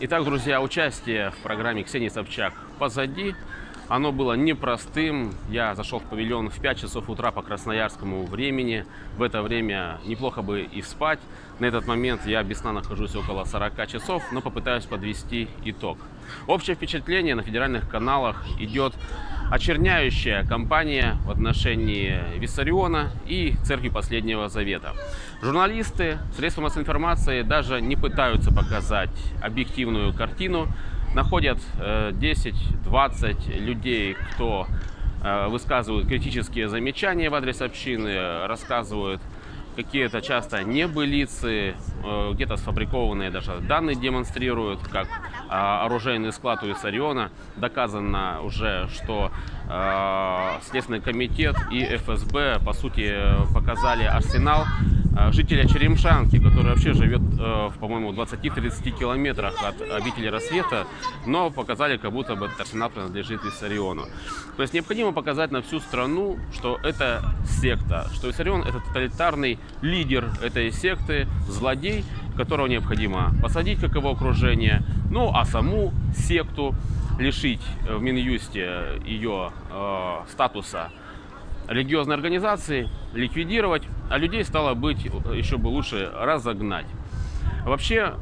Итак, друзья, участие в программе Ксении Собчак позади. Оно было непростым. Я зашел в павильон в 5 часов утра по красноярскому времени. В это время неплохо бы и спать. На этот момент я без сна нахожусь около 40 часов, но попытаюсь подвести итог. Общее впечатление: на федеральных каналах идет очерняющая кампания в отношении Виссариона и Церкви Последнего Завета. Журналисты, средства массовой информации даже не пытаются показать объективную картину. Находят 10-20 людей, кто высказывают критические замечания в адрес общины, рассказывают какие-то часто небылицы, где-то сфабрикованные даже данные демонстрируют, как оружейный склад у Виссариона. Доказано уже, что Следственный комитет и ФСБ, по сути, показали арсенал жителя Черемшанки, который вообще живет, по-моему, в 20-30 километрах от обители Рассвета, но показали, как будто бы этот арсенал принадлежит Виссариону. То есть необходимо показать на всю страну, что это секта, что Виссарион — это тоталитарный лидер этой секты, злодей, которого необходимо посадить, как его окружение, ну а саму секту лишить в Минюсте ее статуса религиозной организации, ликвидировать, а людей, стало быть, еще бы лучше разогнать. Вообще,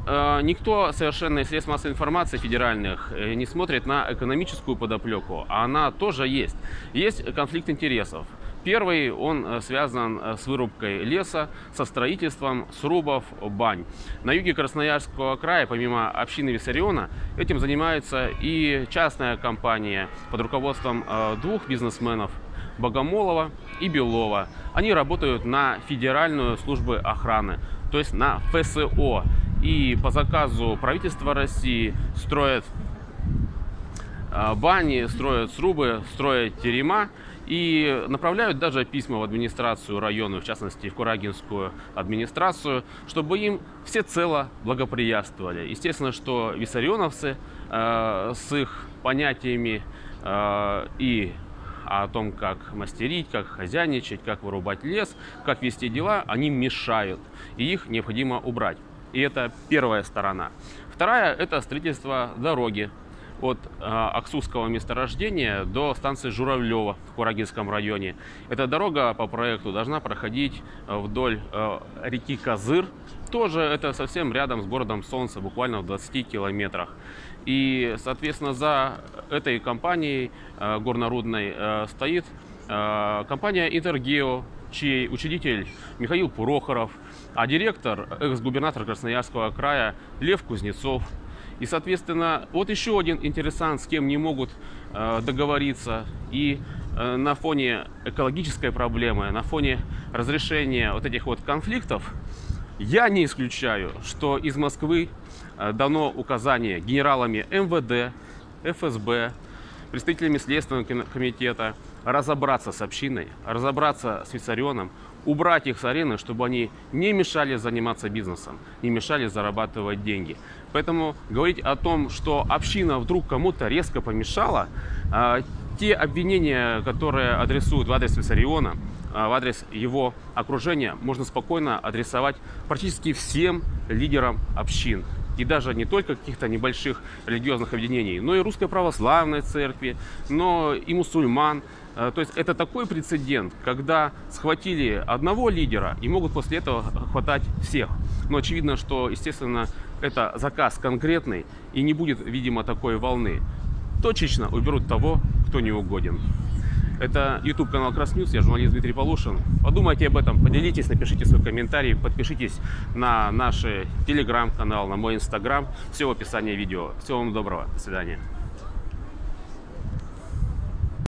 никто совершенно из средств массовой информации федеральных не смотрит на экономическую подоплеку, а она тоже есть. Есть конфликт интересов. Первый, он связан с вырубкой леса, со строительством срубов бань. На юге Красноярского края, помимо общины Виссариона, этим занимается и частная компания под руководством двух бизнесменов, Богомолова и Белова. Они работают на Федеральную службу охраны, то есть на ФСО. И по заказу правительства России строят бани, строят срубы, строят терема и направляют даже письма в администрацию района, в частности в Курагинскую администрацию, чтобы им всецело благоприятствовали. Естественно, что виссарионовцы с их понятиями и о том, как мастерить, как хозяйничать, как вырубать лес, как вести дела, они мешают, и их необходимо убрать. И это первая сторона. Вторая – это строительство дороги от Аксузского месторождения до станции Журавлева в Курагинском районе. Эта дорога по проекту должна проходить вдоль реки Казыр. Тоже это совсем рядом с городом Солнце, буквально в 20 километрах. И, соответственно, за этой компанией горнорудной стоит компания «Интергео», чей учредитель Михаил Пурохоров, а директор — экс-губернатор Красноярского края Лев Кузнецов. И, соответственно, вот еще один интересант, с кем не могут договориться. И на фоне экологической проблемы, на фоне разрешения вот этих вот конфликтов, я не исключаю, что из Москвы дано указание генералами МВД, ФСБ, представителями Следственного комитета разобраться с общиной, разобраться с Виссарионом, убрать их с арены, чтобы они не мешали заниматься бизнесом, не мешали зарабатывать деньги. Поэтому говорить о том, что община вдруг кому-то резко помешала, те обвинения, которые адресуют в адрес Виссариона, в адрес его окружения, можно спокойно адресовать практически всем лидерам общин. И даже не только каких-то небольших религиозных объединений, но и Русской Православной Церкви, но и мусульман. То есть это такой прецедент, когда схватили одного лидера и могут после этого хватать всех. Но очевидно, что, естественно, это заказ конкретный и не будет, видимо, такой волны. Точечно уберут того, кто не угоден. Это YouTube-канал KrasNews, я журналист Дмитрий Полушин. Подумайте об этом, поделитесь, напишите свой комментарий, подпишитесь на наш телеграм-канал, на мой инстаграм. Все в описании видео. Всего вам доброго, до свидания.